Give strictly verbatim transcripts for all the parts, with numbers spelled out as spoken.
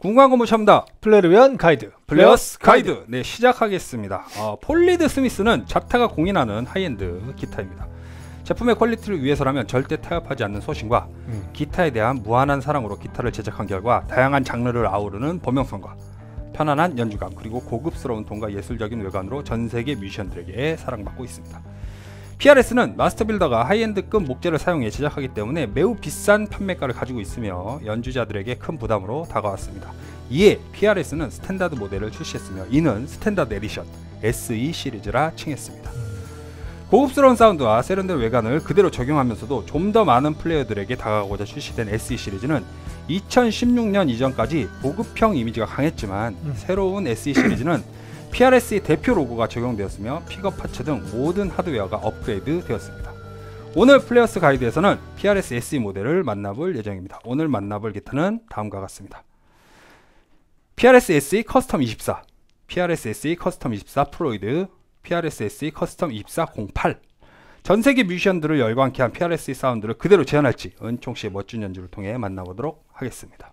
공간건물 샵입니다. 플레이를 위한 가이드 플레이어스 가이드. 가이드 네 시작하겠습니다. 어, 폴리드 스미스는 잡타가 공인하는 하이엔드 기타입니다. 제품의 퀄리티를 위해서라면 절대 타협하지 않는 소신과 음. 기타에 대한 무한한 사랑으로 기타를 제작한 결과 다양한 장르를 아우르는 범용성과 편안한 연주감 그리고 고급스러운 톤과 예술적인 외관으로 전세계 뮤지션들에게 사랑받고 있습니다. 피알에스는 마스터 빌더가 하이엔드급 목재를 사용해 제작하기 때문에 매우 비싼 판매가를 가지고 있으며 연주자들에게 큰 부담으로 다가왔습니다. 이에 피알에스는 스탠다드 모델을 출시했으며 이는 스탠다드 에디션 에스이 시리즈라 칭했습니다. 고급스러운 사운드와 세련된 외관을 그대로 적용하면서도 좀 더 많은 플레이어들에게 다가가고자 출시된 에스이 시리즈는 이천십육 년 이전까지 보급형 이미지가 강했지만 음. 새로운 에스이 시리즈는 피알에스의 대표 로고가 적용되었으며 픽업 파츠 등 모든 하드웨어가 업그레이드 되었습니다. 오늘 플레이어스 가이드에서는 피알에스 에스이 모델을 만나볼 예정입니다. 오늘 만나볼 기타는 다음과 같습니다. 피알에스 에스이 커스텀 이십사, 피알에스 에스이 커스텀 이십사 프로이드, 피알에스 에스이 커스텀 이십사 공팔. 전세계 뮤지션들을 열광케 한 피알에스 사운드를 그대로 재현할지 은총씨의 멋진 연주를 통해 만나보도록 하겠습니다.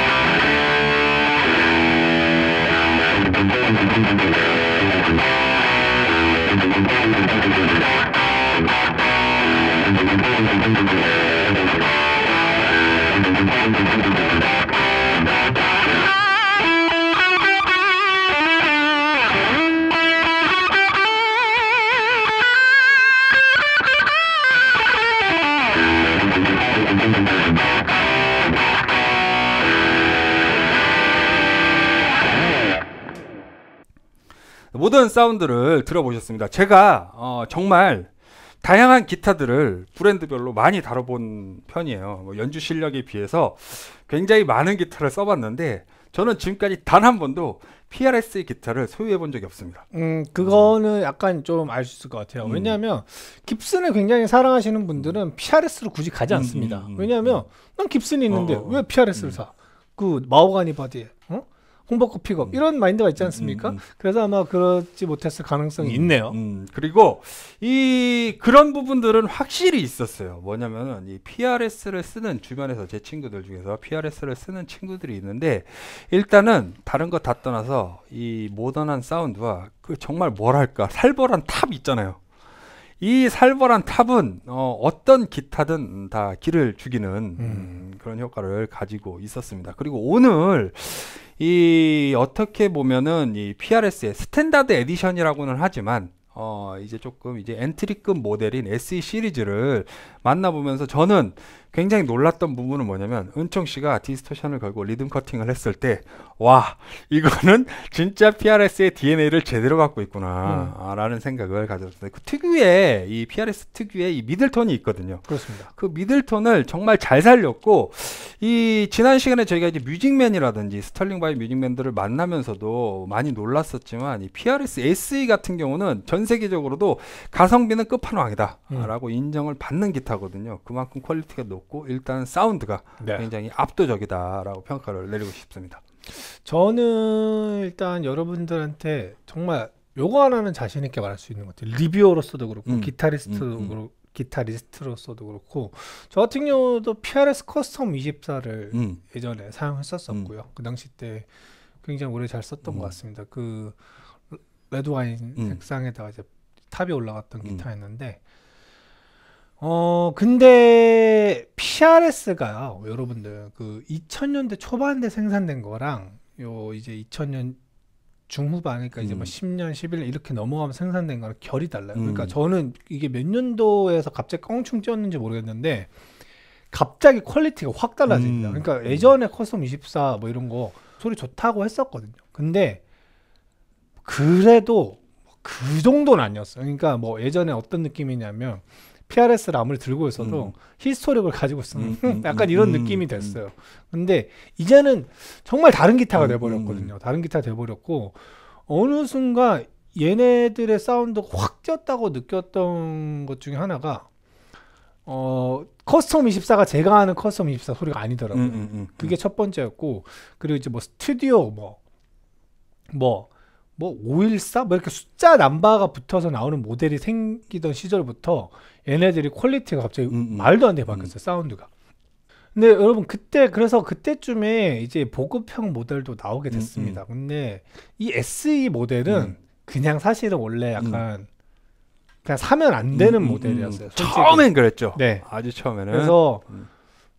모든 사운드를 들어보셨습니다. 제가 어, 정말 다양한 기타들을 브랜드별로 많이 다뤄본 편이에요. 뭐 연주 실력에 비해서 굉장히 많은 기타를 써봤는데 저는 지금까지 단 한 번도 피알에스 기타를 소유해본 적이 없습니다. 음, 그거는 어. 약간 좀 알 수 있을 것 같아요. 음. 왜냐하면 깁슨을 굉장히 사랑하시는 분들은 피알에스로 굳이 가지 않습니다. 음, 음, 왜냐하면 음. 난 깁슨이 있는데 어, 왜 피알에스를 음. 사? 그 마호가니 바디에 어? 홍보코 픽업 이런 마인드가 있지 않습니까? 음, 음. 그래서 아마 그렇지 못했을 가능성이 음, 있네요. 음, 그리고 이 그런 부분들은 확실히 있었어요. 뭐냐면은 이 피알에스를 쓰는 주변에서 제 친구들 중에서 피알에스를 쓰는 친구들이 있는데 일단은 다른 거 다 떠나서 이 모던한 사운드와 그 정말 뭐랄까 살벌한 탑 있잖아요. 이 살벌한 탑은 어, 어떤 기타든 다 기를 죽이는 음. 그런 효과를 가지고 있었습니다. 그리고 오늘 이 어떻게 보면은 이 피알에스의 스탠다드 에디션이라고는 하지만 어 이제 조금 이제 엔트리급 모델인 에스이 시리즈를 만나보면서 저는 굉장히 놀랐던 부분은 뭐냐면, 은총씨가 디스토션을 걸고 리듬 커팅을 했을 때 와, 이거는 진짜 피알에스의 디엔에이를 제대로 갖고 있구나 음. 라는 생각을 가졌습니다. 그 특유의 이 피알에스 특유의 이 미들톤이 있거든요. 그렇습니다. 그 미들톤을 정말 잘 살렸고, 이 지난 시간에 저희가 이제 뮤직맨이라든지 스털링 바이 뮤직맨들을 만나면서도 많이 놀랐었지만, 이 피알에스 에스이 같은 경우는 전 세계적으로도 가성비는 끝판왕이다 음. 라고 인정을 받는 기타거든요. 그만큼 퀄리티가 높고 일단 사운드가 네. 굉장히 압도적이다라고 평가를 내리고 싶습니다. 저는 일단 여러분들한테 정말 요거 하나는 자신 있게 말할 수 있는 것 같아요. 리뷰어로서도 그렇고 음, 기타리스트도 음, 음. 그렇고 기타리스트로서도 그렇고, 저 같은 경우도 피알에스 커스텀 이십사를 음. 예전에 사용했었었고요. 음. 그 당시 때 굉장히 오래 잘 썼던 음. 것 같습니다. 그 레드와인 음. 색상에다가 이제 탑이 올라갔던 음. 기타였는데, 어 근데 피알에스가 여러분들 그 이천 년대 초반대 생산된 거랑 요 이제 이천 년 중후반, 그러니까 음. 이제 뭐 십 년, 십일 년 이렇게 넘어가면 생산된 거랑 결이 달라요. 음. 그러니까 저는 이게 몇 년도에서 갑자기 껑충 뛰었는지 모르겠는데 갑자기 퀄리티가 확 달라집니다. 음. 그러니까 예전에 커스텀 이십사 뭐 이런 거 소리 좋다고 했었거든요. 근데 그래도 그 정도는 아니었어요. 그러니까 뭐 예전에 어떤 느낌이냐면 피알에스 람을 들고 있어도 음. 히스토릭을 가지고 있으면 음. 약간 이런 음. 느낌이 됐어요. 근데 이제는 정말 다른 기타가 음. 돼버렸거든요. 다른 기타가 돼버렸고, 어느 순간 얘네들의 사운드가 확 쪘다고 느꼈던 것 중에 하나가 어 커스텀 이십사가 제가 아는 커스텀 이십사 소리가 아니더라고요. 음. 음. 그게 첫 번째였고, 그리고 이제 뭐 스튜디오 뭐 뭐 뭐 오백십사 뭐 이렇게 숫자 남바가 붙어서 나오는 모델이 생기던 시절부터 얘네들이 퀄리티가 갑자기 음, 음, 말도 안 되게 바뀌었어요. 음. 사운드가. 근데 여러분 그때, 그래서 그때쯤에 이제 보급형 모델도 나오게 됐습니다. 음, 음. 근데 이 에스이 모델은 음. 그냥 사실은 원래 약간 음. 그냥 사면 안 되는 음, 음, 모델이었어요. 솔직히. 처음엔 그랬죠. 네, 아주 처음에는. 그래서 음.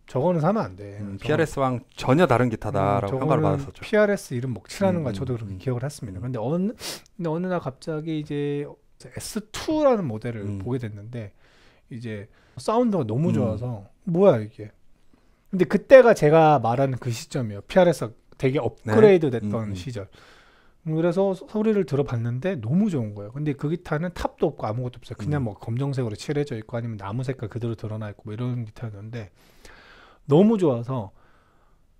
저거는 사면 안 돼. 음, 피알에스랑 전혀 다른 기타다라고 음, 평가를 받았었죠. 피알에스 이름 먹칠하는 음, 거야. 저도 그렇게 음, 기억을 했습니다. 근데 어느, 근데 어느 날 갑자기 이제 에스 투라는 모델을 음. 보게 됐는데, 이제 사운드가 너무 음. 좋아서 뭐야 이게. 근데 그때가 제가 말하는 그 시점이에요. 피알에스가 되게 업그레이드 네. 됐던 음. 시절. 그래서 소리를 들어봤는데 너무 좋은 거예요. 근데 그 기타는 탑도 없고 아무것도 없어요. 그냥 음. 뭐 검정색으로 칠해져 있고 아니면 나무 색깔 그대로 드러나 있고 뭐 이런 기타였는데 너무 좋아서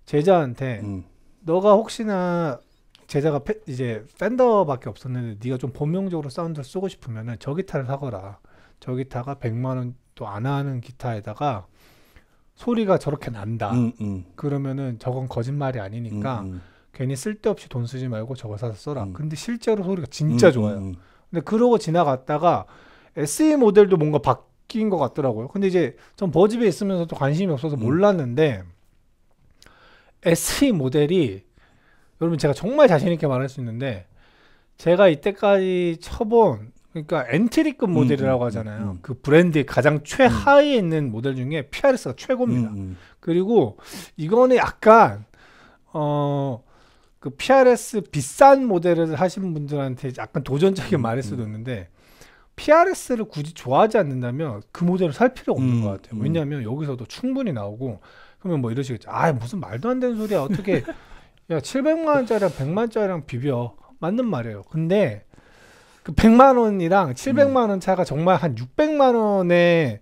제자한테 음. 너가 혹시나, 제자가 페, 이제 팬더밖에 없었는데 네가 좀 범용적으로 사운드를 쓰고 싶으면은 저 기타를 사거라. 저 기타가 백만 원도 안 하는 기타에다가 소리가 저렇게 난다. 음, 음. 그러면은 저건 거짓말이 아니니까 음, 음. 괜히 쓸데없이 돈 쓰지 말고 저거 사서 써라. 음. 근데 실제로 소리가 진짜 음, 좋아요. 음, 음. 근데 그러고 지나갔다가 에스이 모델도 뭔가 박 낀 것 같더라고요. 근데 이제 전 버즈비에 있으면서 또 관심이 없어서 음. 몰랐는데, 에스이 모델이 여러분 제가 정말 자신 있게 말할 수 있는데, 제가 이때까지 쳐본, 그러니까 엔트리급 모델이라고 음, 하잖아요. 음. 그 브랜드의 가장 최하위에 음. 있는 모델 중에 피알에스가 최고입니다. 음. 그리고 이거는 약간 어 그 피알에스 비싼 모델을 하신 분들한테 약간 도전적인 음, 말일 수도 음. 있는데, 피알에스를 굳이 좋아하지 않는다면 그 모델을 살 필요가 없는 음, 것 같아요. 왜냐하면 음. 여기서도 충분히 나오고, 그러면 뭐 이러시겠죠. 아, 무슨 말도 안 되는 소리야. 어떻게 야 칠백만 원짜리랑 백만 원짜리랑 비벼. 맞는 말이에요. 근데 그 백만 원이랑 칠백만 원 차가 정말 한 육백만 원의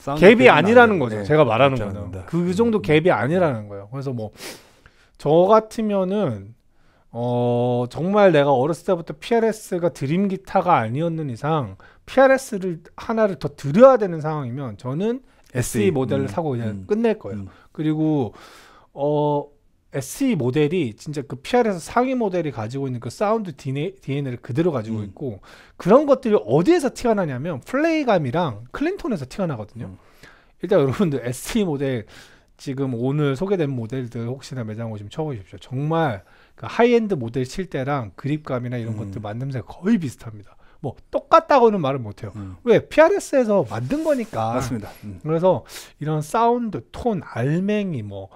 갭이 아니라는 거죠. 네, 제가 말하는 거는 그 정도 갭이 아니라는 거예요. 그래서 뭐 저 같으면은 어 정말 내가 어렸을 때부터 피알에스가 드림 기타가 아니었는 이상 피알에스를 하나를 더 들여야 되는 상황이면 저는 에스이 모델을 음, 사고 그냥 음, 끝낼 거예요. 음. 그리고 어 에스이 모델이 진짜 그 피알에스 상위 모델이 가지고 있는 그 사운드 디엔에이를 그대로 가지고 음. 있고, 그런 것들이 어디에서 티가 나냐면 플레이감이랑 클린톤에서 티가 나거든요. 음. 일단 여러분들 에스이 모델 지금 오늘 소개된 모델들 혹시나 매장 오시면 쳐보십시오. 정말 그 하이엔드 모델 칠 때랑 그립감이나 이런 음. 것들 만듦새가 거의 비슷합니다. 뭐 똑같다고는 말을 못해요. 음. 왜? 피알에스에서 만든 거니까. 맞습니다. 음. 그래서 이런 사운드, 톤, 알맹이 뭐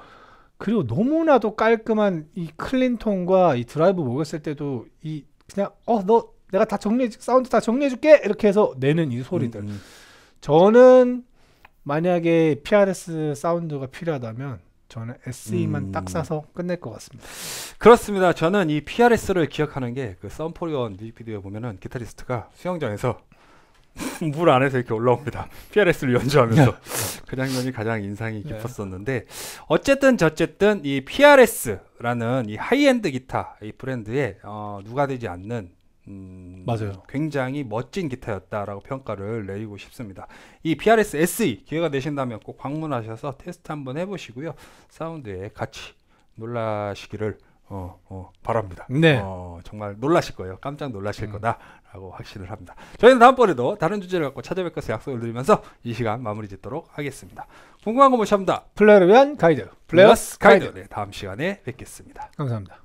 그리고 너무나도 깔끔한 이 클린 톤과 이 드라이브 먹였을 때도 이 그냥 어 너 내가 다 정리해 사운드 다 정리해줄게 이렇게 해서 내는 이 소리들. 음, 음. 저는 만약에 피알에스 사운드가 필요하다면 저는 에스이만 음. 딱 사서 끝낼 것 같습니다. 그렇습니다. 저는 이 피알에스를 기억하는 게 그 썬포리온 뮤직비디오에 보면은 기타리스트가 수영장에서 물 안에서 이렇게 올라옵니다. 피알에스를 연주하면서 그 장면이 가장 인상이 깊었었는데 네. 어쨌든 저쨌든 이 피알에스라는 이 하이엔드 기타 이 브랜드에 어, 누가 되지 않는 음, 맞아요. 굉장히 멋진 기타였다라고 평가를 내리고 싶습니다. 이 피알에스 에스이 기회가 되신다면 꼭 방문하셔서 테스트 한번 해보시고요. 사운드에 같이 놀라시기를 어, 어, 바랍니다. 네. 어, 정말 놀라실 거예요. 깜짝 놀라실 음. 거다라고 확신을 합니다. 저희는 다음번에도 다른 주제를 갖고 찾아뵙겠습니다. 약속을 드리면서 이 시간 마무리 짓도록 하겠습니다. 궁금한 거 모십니다. 플레이를 위한 가이드 플레이어스 가이드. 가이드. 네, 다음 시간에 뵙겠습니다. 감사합니다.